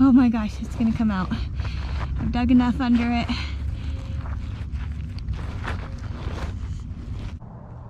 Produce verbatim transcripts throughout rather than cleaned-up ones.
Oh my gosh, it's gonna come out. I've dug enough under it.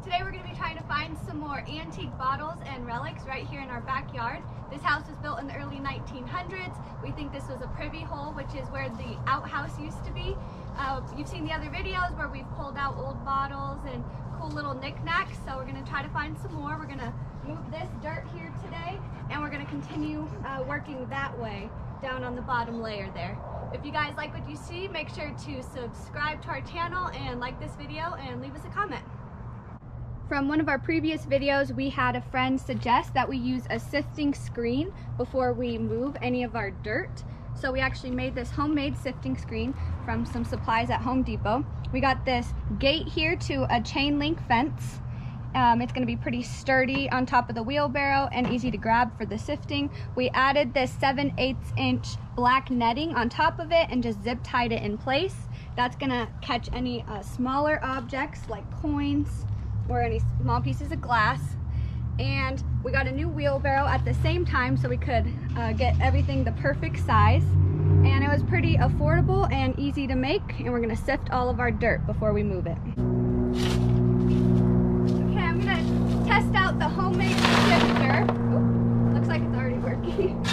Today we're gonna be trying to find some more antique bottles and relics right here in our backyard. This house was built in the early nineteen hundreds. We think this was a privy hole, which is where the outhouse used to be. Uh, you've seen the other videos where we've pulled out old bottles and cool little knickknacks, so we're gonna try to find some more. We're gonna move this dirt here today, and we're gonna continue uh, working that way down on the bottom layer there. If you guys like what you see, make sure to subscribe to our channel and like this video and leave us a comment. From one of our previous videos, we had a friend suggest that we use a sifting screen before we move any of our dirt. So we actually made this homemade sifting screen from some supplies at Home Depot. We got this gate here to a chain link fence. Um, it's gonna be pretty sturdy on top of the wheelbarrow and easy to grab for the sifting. We added this seven eighths inch black netting on top of it and just zip tied it in place. That's gonna catch any uh, smaller objects like coins or any small pieces of glass. And we got a new wheelbarrow at the same time so we could uh, get everything the perfect size. And it was pretty affordable and easy to make, and we're gonna sift all of our dirt before we move it. Okay, I'm gonna test out the homemade sifter. Ooh, looks like it's already working.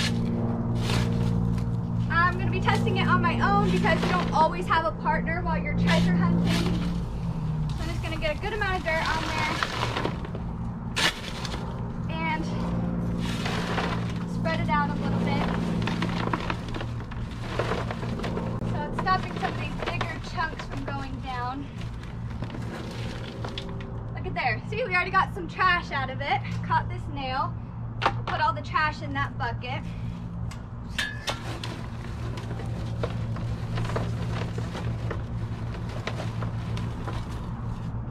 I'm gonna be testing it on my own because you don't always have a partner while you're treasure hunting. So I'm just gonna get a good amount of dirt on there. Spread it out a little bit. So it's stopping some of these bigger chunks from going down. Look at there. See, we already got some trash out of it. Caught this nail. We'll put all the trash in that bucket.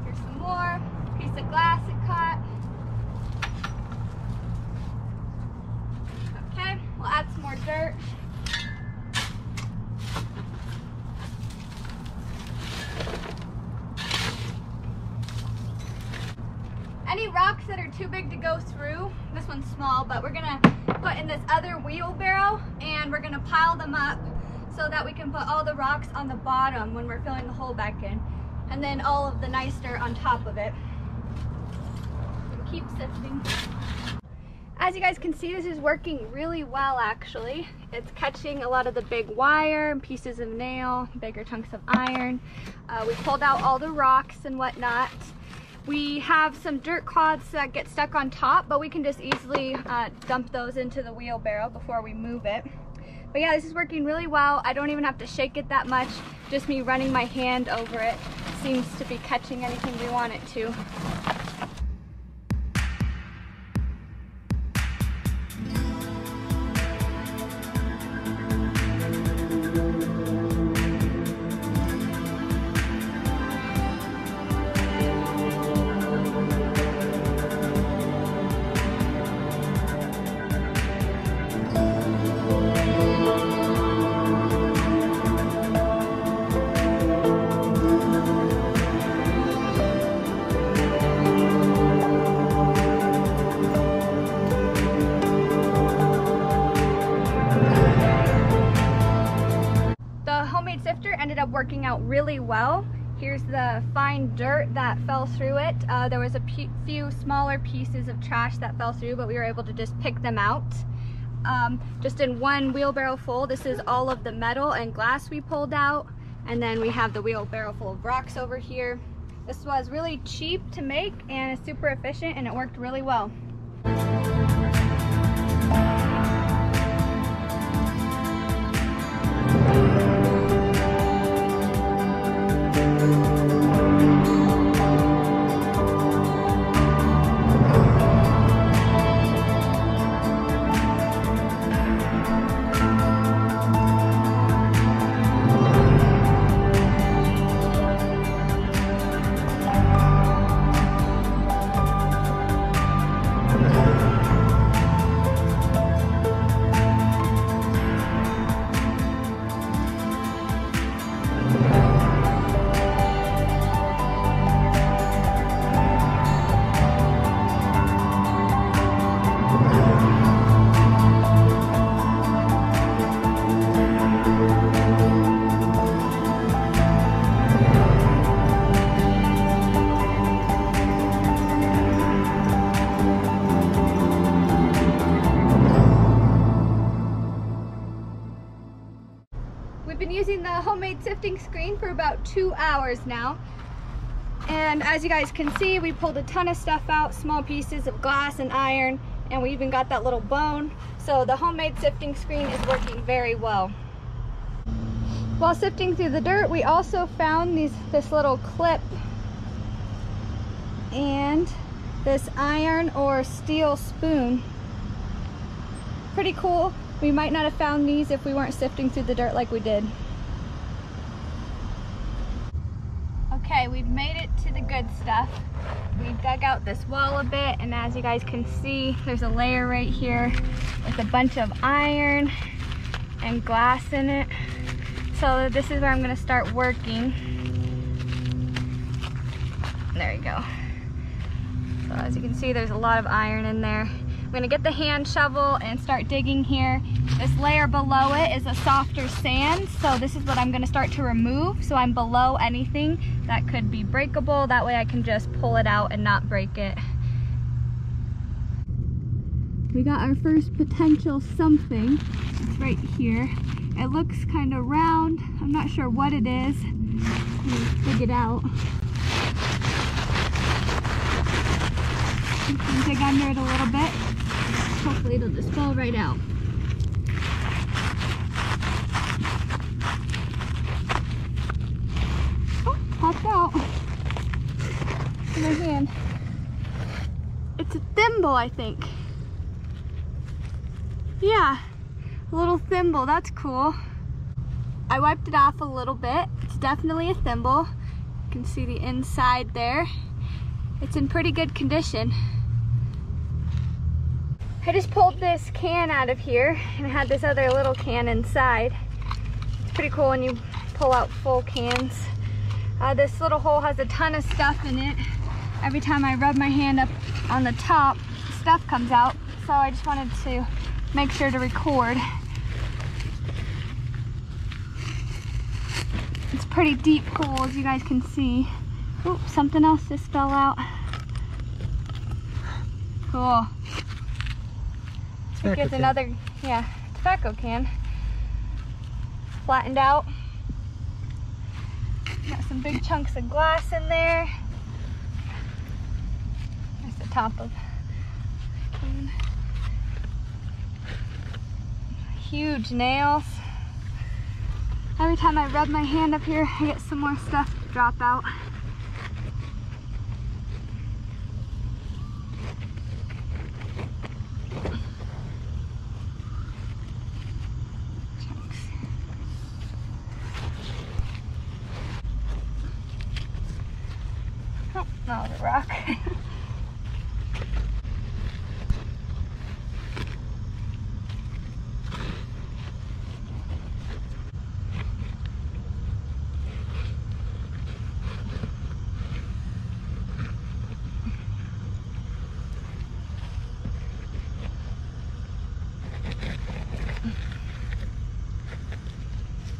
Here's some more. Piece of glass it caught. We'll add some more dirt. Any rocks that are too big to go through, this one's small, but we're gonna put in this other wheelbarrow and we're gonna pile them up so that we can put all the rocks on the bottom when we're filling the hole back in, and then all of the nice dirt on top of it. So keep sifting. As you guys can see, this is working really well actually. It's catching a lot of the big wire and pieces of nail, bigger chunks of iron. Uh, we pulled out all the rocks and whatnot. We have some dirt clods that get stuck on top, but we can just easily uh, dump those into the wheelbarrow before we move it. But yeah, this is working really well. I don't even have to shake it that much. Just me running my hand over it seems to be catching anything we want it to. Working out really well. Here's the fine dirt that fell through it. Uh, there was a few smaller pieces of trash that fell through, but we were able to just pick them out. Um, just in one wheelbarrow full, this is all of the metal and glass we pulled out, and then we have the wheelbarrow full of rocks over here. This was really cheap to make and super efficient, and it worked really well. been using the homemade sifting screen for about two hours now. And as you guys can see, we pulled a ton of stuff out, small pieces of glass and iron, and we even got that little bone. So the homemade sifting screen is working very well. While sifting through the dirt, we also found these, this little clip and this iron or steel spoon. Pretty cool. We might not have found these if we weren't sifting through the dirt like we did. Okay, we've made it to the good stuff. We dug out this wall a bit, and as you guys can see, there's a layer right here with a bunch of iron and glass in it. So this is where I'm gonna start working. There you go. So as you can see, there's a lot of iron in there. I'm gonna get the hand shovel and start digging here. This layer below it is a softer sand, so this is what I'm gonna start to remove, so I'm below anything that could be breakable. That way I can just pull it out and not break it. We got our first potential something. It's right here. It looks kind of round. I'm not sure what it is. Let's dig it out. You can dig under it a little bit. Hopefully it'll just fall right out. Oh, popped out. In my hand. It's a thimble, I think. Yeah. Little thimble, that's cool. I wiped it off a little bit. It's definitely a thimble. You can see the inside there. It's in pretty good condition. I just pulled this can out of here, and it had this other little can inside. It's pretty cool when you pull out full cans. Uh, this little hole has a ton of stuff in it. Every time I rub my hand up on the top, stuff comes out. So I just wanted to make sure to record. It's a pretty deep hole, as you guys can see. Oop, something else just fell out. Cool. Here's another, yeah, tobacco can. Flattened out. Got some big chunks of glass in there. There's the top of the can. Huge nails. Every time I rub my hand up here, I get some more stuff to drop out. Oh, that was a rock.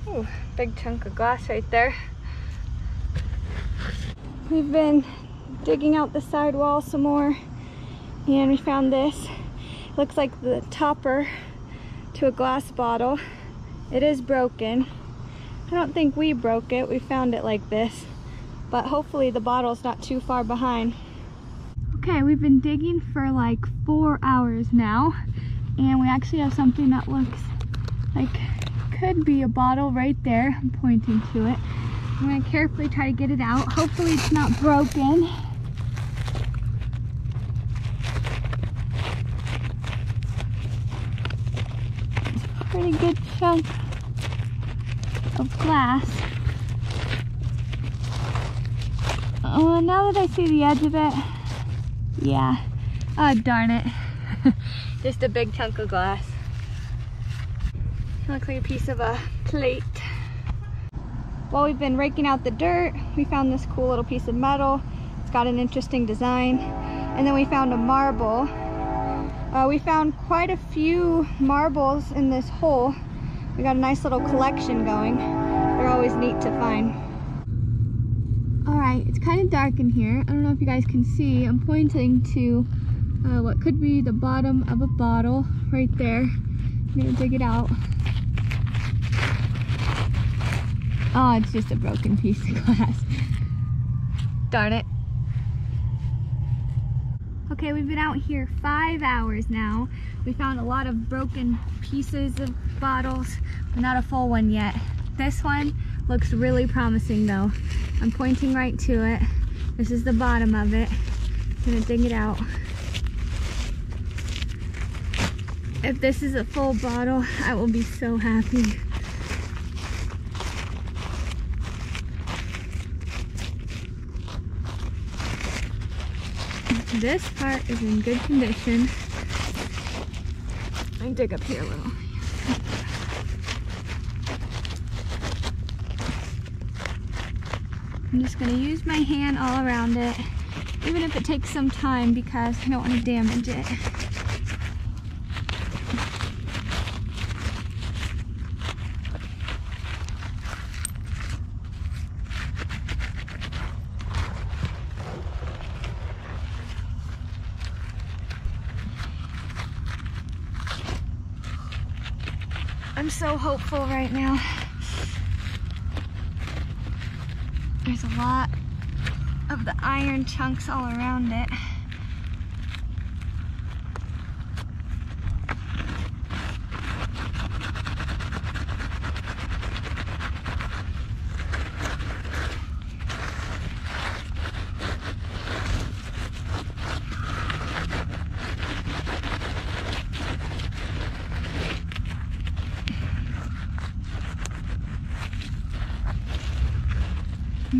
Ooh, big chunk of glass right there. We've been digging out the side wall some more, and we found this. Looks like the topper to a glass bottle. It is broken. I don't think we broke it. We found it like this, but hopefully the bottle's not too far behind. Okay, we've been digging for like four hours now, and we actually have something that looks like could be a bottle right there. I'm pointing to it. I'm going to carefully try to get it out. Hopefully it's not broken. It's a pretty good chunk of glass. Oh, now that I see the edge of it, yeah. Oh, darn it. Just a big chunk of glass. It looks like a piece of a plate. While we've been raking out the dirt, we found this cool little piece of metal. It's got an interesting design. And then we found a marble. Uh, we found quite a few marbles in this hole. We got a nice little collection going. They're always neat to find. All right, it's kind of dark in here. I don't know if you guys can see. I'm pointing to uh, what could be the bottom of a bottle right there. I'm gonna dig it out. Oh, it's just a broken piece of glass. Darn it. Okay, we've been out here five hours now. We found a lot of broken pieces of bottles, but not a full one yet. This one looks really promising though. I'm pointing right to it. This is the bottom of it. I'm gonna dig it out. If this is a full bottle, I will be so happy. This part is in good condition. I can dig up here a little. I'm just going to use my hand all around it, even if it takes some time because I don't want to damage it. I'm so hopeful right now. There's a lot of the iron chunks all around it.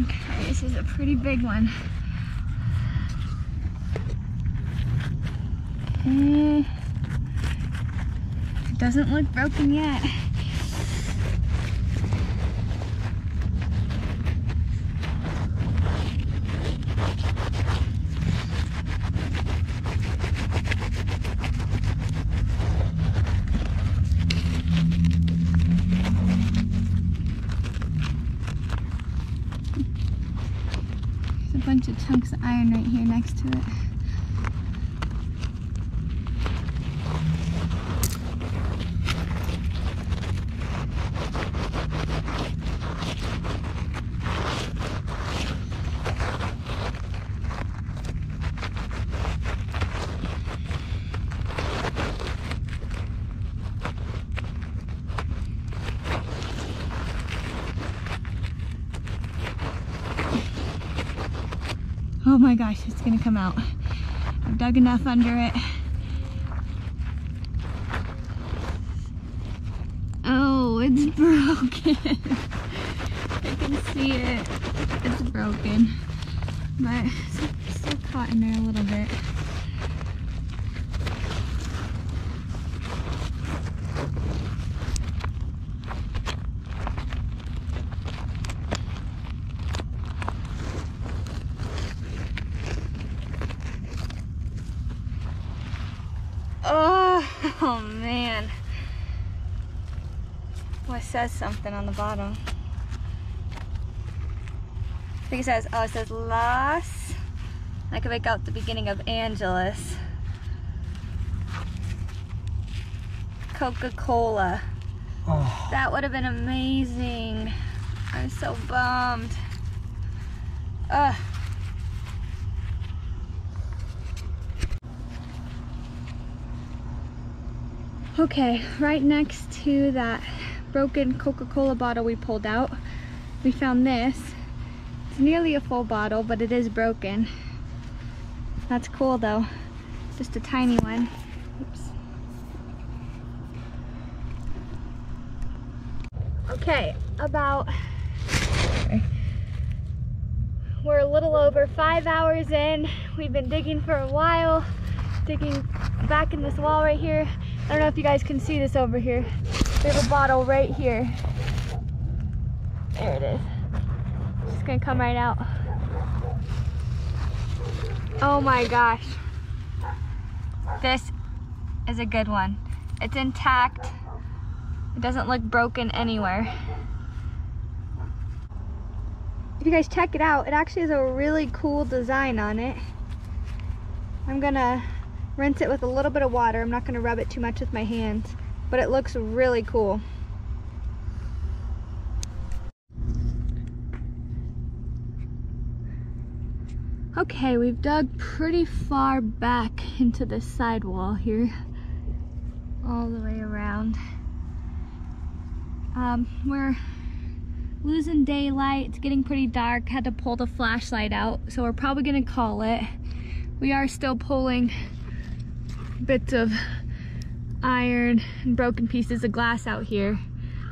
Okay, this is a pretty big one. Mm. It doesn't look broken yet. A bunch of chunks of iron right here next to it. Oh my gosh, it's gonna come out. I've dug enough under it. Oh, it's broken. I can see it. It's broken. But it's still caught in there a little bit. Oh man, well, it says something on the bottom. I think it says, oh, it says Los. I could make out the beginning of Angeles. Coca-Cola. Oh. That would have been amazing. I'm so bummed. Ugh. Okay, right next to that broken Coca-Cola bottle we pulled out, we found this. It's nearly a full bottle, but it is broken. That's cool though. Just a tiny one. Oops. Okay, about... Sorry. We're a little over five hours in. We've been digging for a while. Digging back in this wall right here. I don't know if you guys can see this over here. We have a bottle right here. There it is. It's just gonna come right out. Oh my gosh. This is a good one. It's intact. It doesn't look broken anywhere. If you guys check it out, it actually has a really cool design on it. I'm gonna rinse it with a little bit of water. I'm not going to rub it too much with my hands, but it looks really cool. Okay, we've dug pretty far back into this side wall here, all the way around. Um, we're losing daylight, it's getting pretty dark, had to pull the flashlight out, so we're probably gonna call it. We are still pulling bits of iron and broken pieces of glass out here,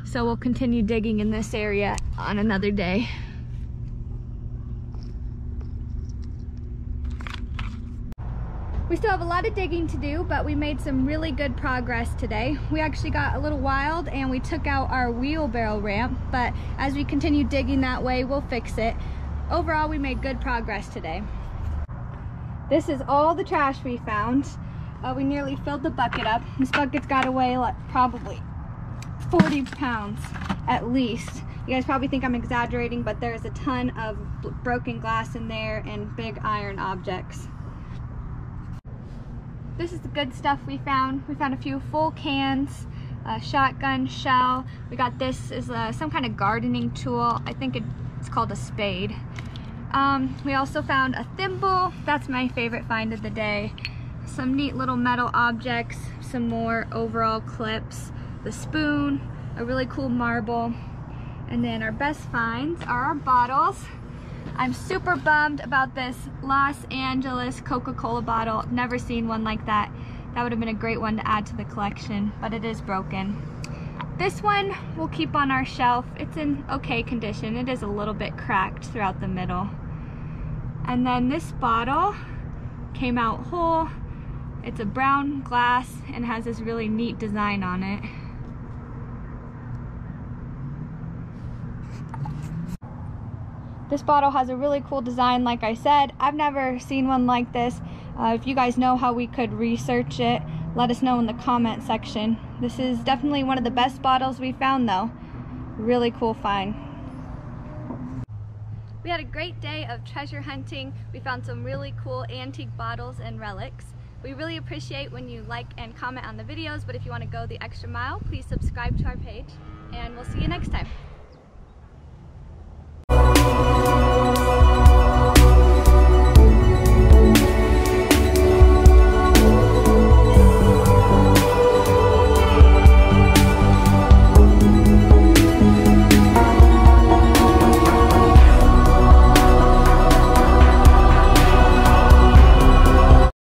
so we'll continue digging in this area on another day. We still have a lot of digging to do, but we made some really good progress today. We actually got a little wild and we took out our wheelbarrow ramp, but as we continue digging that way, we'll fix it. Overall, we made good progress today. This is all the trash we found. Uh, we nearly filled the bucket up. This bucket's got to weigh like, probably forty pounds at least. You guys probably think I'm exaggerating, but there's a ton of broken glass in there and big iron objects. This is the good stuff we found. We found a few full cans, a shotgun shell. We got this is a, some kind of gardening tool. I think it, it's called a spade. Um, we also found a thimble. That's my favorite find of the day. Some neat little metal objects, some more overall clips, the spoon, a really cool marble. And then our best finds are our bottles. I'm super bummed about this Los Angeles Coca-Cola bottle. Never seen one like that. That would have been a great one to add to the collection, but it is broken. This one we'll keep on our shelf. It's in okay condition. It is a little bit cracked throughout the middle. And then this bottle came out whole. It's a brown glass and has this really neat design on it. This bottle has a really cool design, like I said. I've never seen one like this. Uh, if you guys know how we could research it, let us know in the comment section. This is definitely one of the best bottles we found though. Really cool find. We had a great day of treasure hunting. We found some really cool antique bottles and relics. We really appreciate when you like and comment on the videos, but if you want to go the extra mile, please subscribe to our page, and we'll see you next time.